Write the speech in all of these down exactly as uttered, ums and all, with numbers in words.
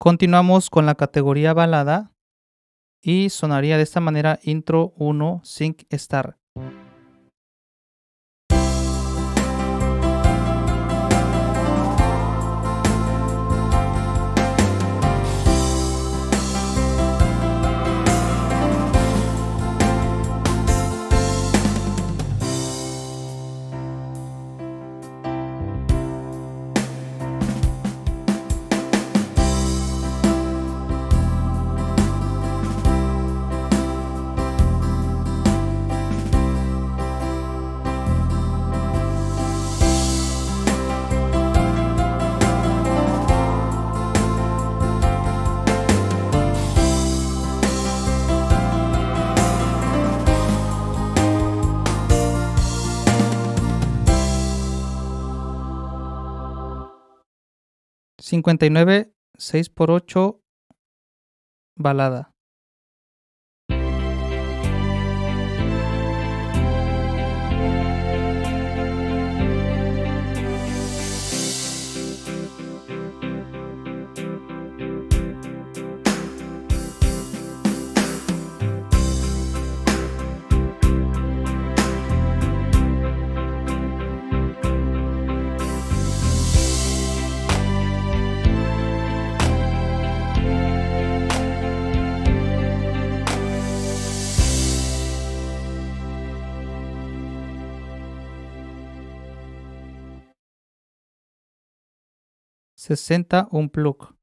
Continuamos con la categoría balada y sonaría de esta manera intro uno Sync Star. cincuenta y nueve, seis por ocho, balada. sesenta, un plug.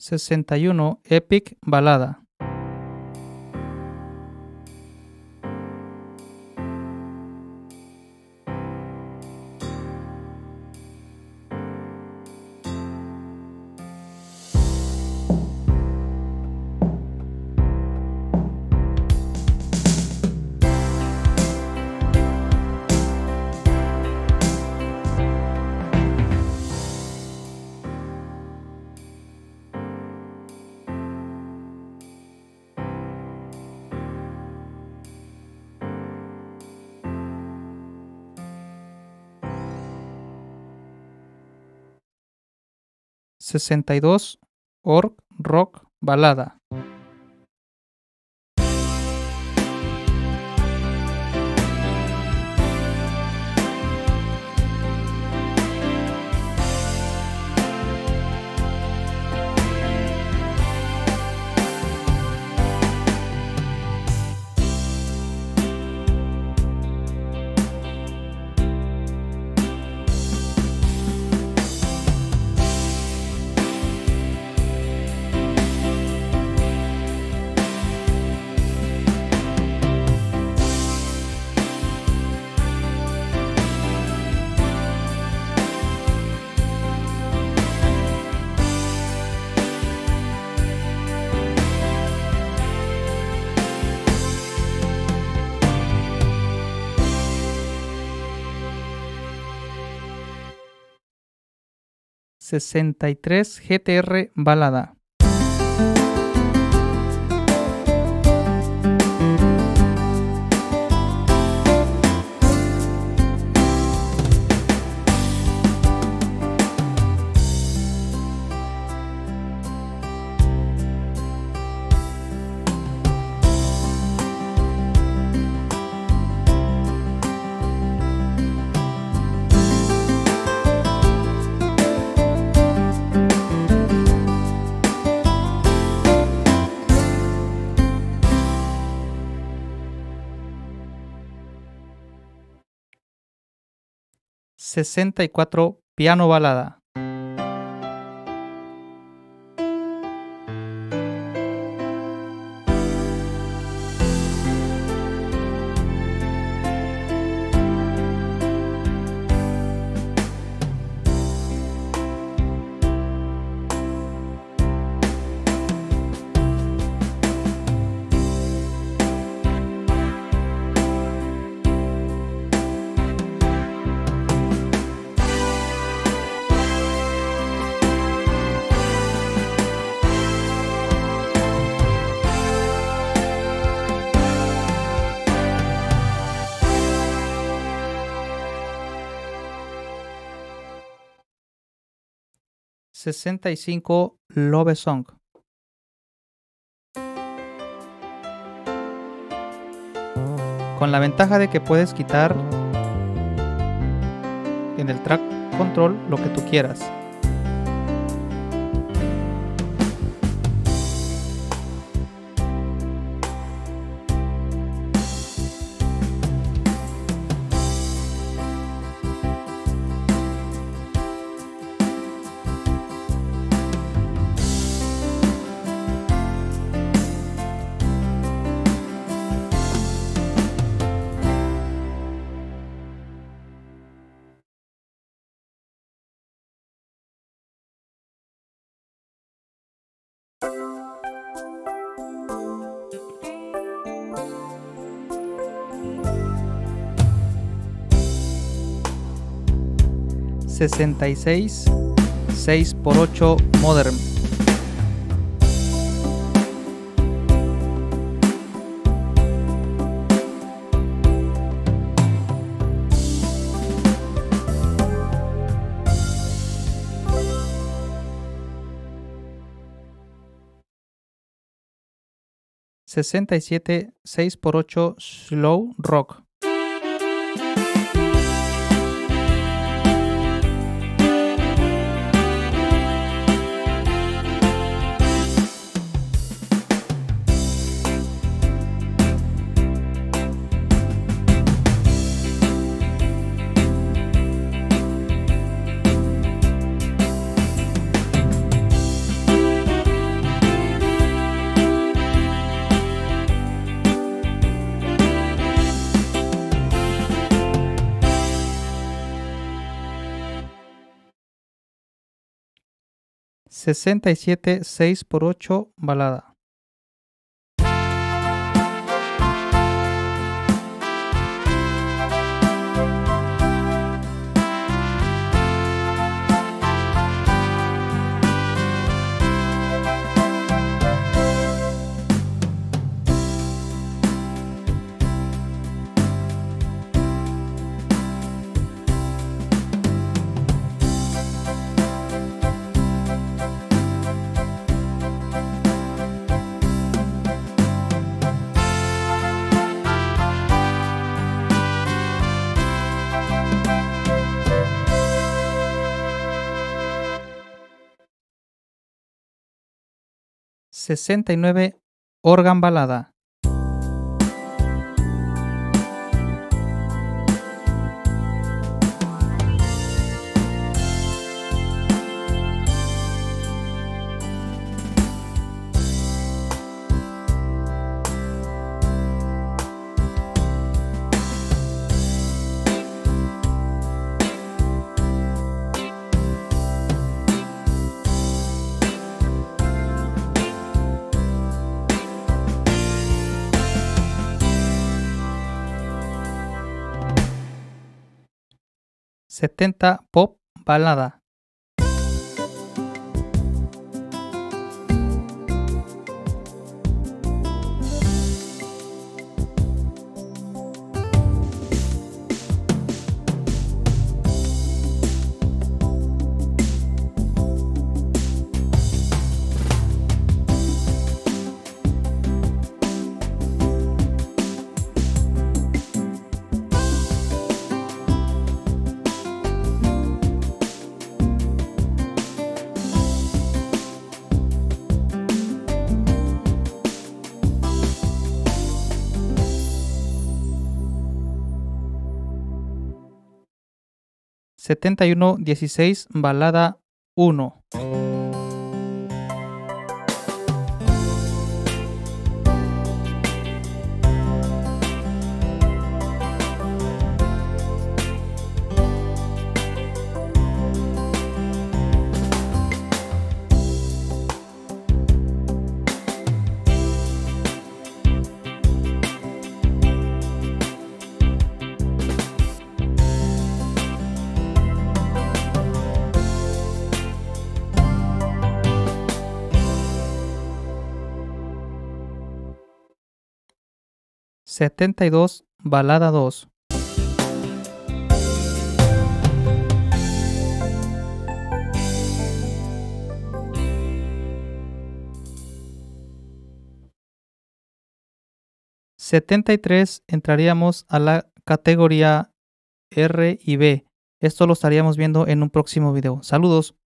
sesenta y uno, Epic, balada. sesenta y dos, org, rock, balada. sesenta y tres, G T R, balada. sesenta y cuatro, piano, balada. sesenta y cinco Love Song. Con la ventaja de que puedes quitar en el track control lo que tú quieras. sesenta y seis, seis por ocho Modern. sesenta y siete, seis por ocho Slow Rock. sesenta y siete, seis por ocho Balada. sesenta y nueve Organ Balada. setenta Pop Balada. setenta y uno, dieciséis, Balada uno. setenta y dos Balada dos. setenta y tres entraríamos a la categoría R y B. Esto lo estaríamos viendo en un próximo video. Saludos.